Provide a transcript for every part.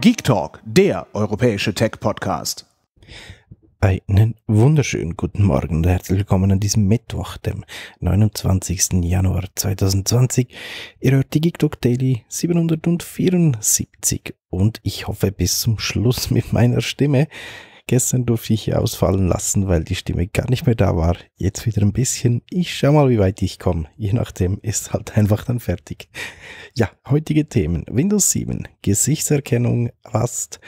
GeekTalk, der europäische Tech-Podcast. Einen wunderschönen guten Morgen und herzlich willkommen an diesem Mittwoch, dem 29. Januar 2020. Ihr hört die GeekTalk Daily 774 und ich hoffe bis zum Schluss mit meiner Stimme. Gestern durfte ich hier ausfallen lassen, weil die Stimme gar nicht mehr da war. Jetzt wieder ein bisschen. Ich schau mal, wie weit ich komme. Je nachdem ist halt einfach dann fertig. Ja, heutige Themen. Windows 7, Gesichtserkennung, Avast,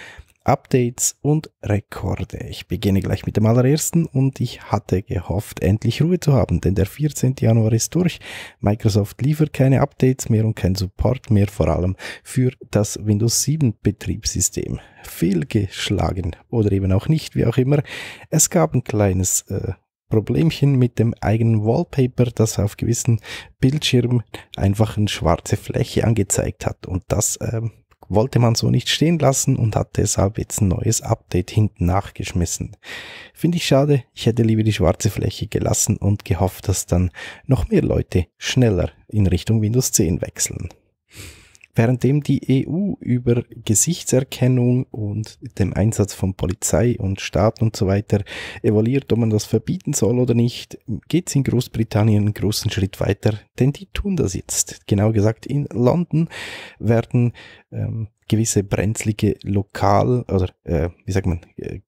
Updates und Rekorde. Ich beginne gleich mit dem allerersten und ich hatte gehofft, endlich Ruhe zu haben, denn der 14. Januar ist durch. Microsoft liefert keine Updates mehr und kein Support mehr, vor allem für das Windows 7 Betriebssystem. Fehlgeschlagen oder eben auch nicht, wie auch immer. Es gab ein kleines Problemchen mit dem eigenen Wallpaper, das auf gewissen Bildschirmen einfach eine schwarze Fläche angezeigt hat und das wollte man so nicht stehen lassen und hat deshalb jetzt ein neues Update hinten nachgeschmissen. Finde ich schade, ich hätte lieber die schwarze Fläche gelassen und gehofft, dass dann noch mehr Leute schneller in Richtung Windows 10 wechseln. Währenddem die EU über Gesichtserkennung und dem Einsatz von Polizei und Staat und so weiter evaluiert, ob man das verbieten soll oder nicht, geht es in Großbritannien einen großen Schritt weiter, denn die tun das jetzt. Genau gesagt, in London werden gewisse brenzlige Lokal- oder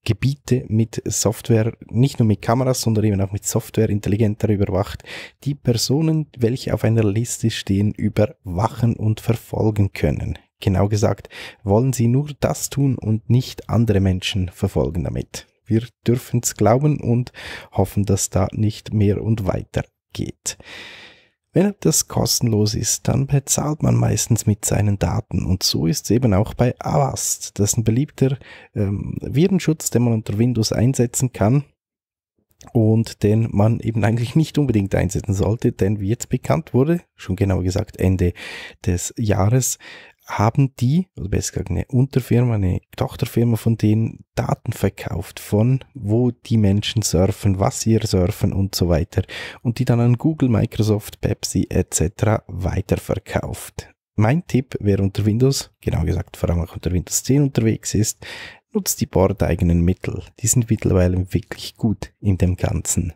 Gebiete mit Software, nicht nur mit Kameras, sondern eben auch mit Software intelligenter überwacht, die Personen, welche auf einer Liste stehen, überwachen und verfolgen können. Genau gesagt, wollen sie nur das tun und nicht andere Menschen verfolgen damit. Wir dürfen es glauben und hoffen, dass da nicht mehr und weiter geht. Wenn das kostenlos ist, dann bezahlt man meistens mit seinen Daten und so ist es eben auch bei Avast. Das ist ein beliebter Virenschutz, den man unter Windows einsetzen kann und den man eben eigentlich nicht unbedingt einsetzen sollte, denn wie jetzt bekannt wurde, schon genauer gesagt Ende des Jahres, haben die, oder besser gesagt eine Unterfirma, eine Tochterfirma von denen Daten verkauft von, wo die Menschen surfen, was sie surfen und so weiter und die dann an Google, Microsoft, Pepsi etc. weiterverkauft. Mein Tipp, wer unter Windows, genau gesagt vor allem auch unter Windows 10 unterwegs ist, nutzt die bordeigenen Mittel. Die sind mittlerweile wirklich gut in dem Ganzen.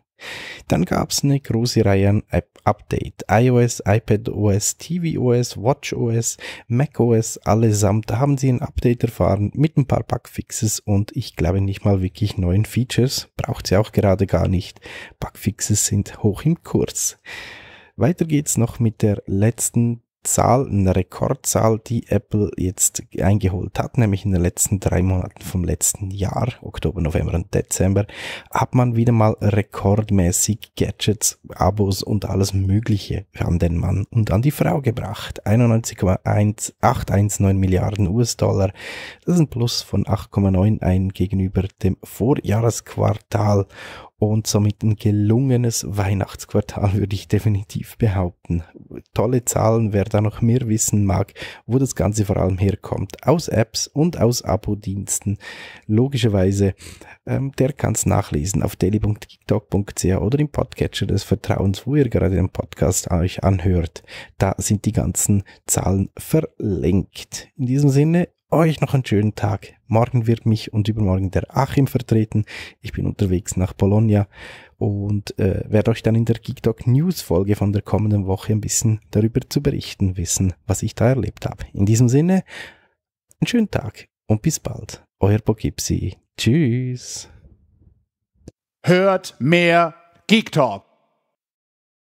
Dann gab es eine große Reihe an Updates. iOS, iPadOS, tvOS, watchOS, macOS, allesamt haben sie ein Update erfahren mit ein paar Bugfixes und ich glaube nicht mal wirklich neuen Features. Braucht sie auch gerade gar nicht. Bugfixes sind hoch im Kurs. Weiter geht's noch mit der letzten Zahl, eine Rekordzahl, die Apple jetzt eingeholt hat, nämlich in den letzten 3 Monaten vom letzten Jahr, Oktober, November und Dezember, hat man wieder mal rekordmäßig Gadgets, Abos und alles Mögliche an den Mann und an die Frau gebracht. 91,1819 Milliarden US-Dollar, das ist ein Plus von 8,91 gegenüber dem Vorjahresquartal und somit ein gelungenes Weihnachtsquartal, würde ich definitiv behaupten. Tolle Zahlen, wer da noch mehr wissen mag, wo das Ganze vor allem herkommt. Aus Apps und aus Abo-Diensten. Logischerweise, der kann es nachlesen auf daily.GeekTalk.ch oder im Podcatcher des Vertrauens, wo ihr gerade den Podcast euch anhört. Da sind die ganzen Zahlen verlinkt. In diesem Sinne, euch noch einen schönen Tag. Morgen wird mich und übermorgen der Achim vertreten. Ich bin unterwegs nach Bologna und werde euch dann in der GeekTalk News Folge von der kommenden Woche ein bisschen darüber zu berichten wissen, was ich da erlebt habe. In diesem Sinne, einen schönen Tag und bis bald. Euer Pogipsi. Tschüss. Hört mehr GeekTalk.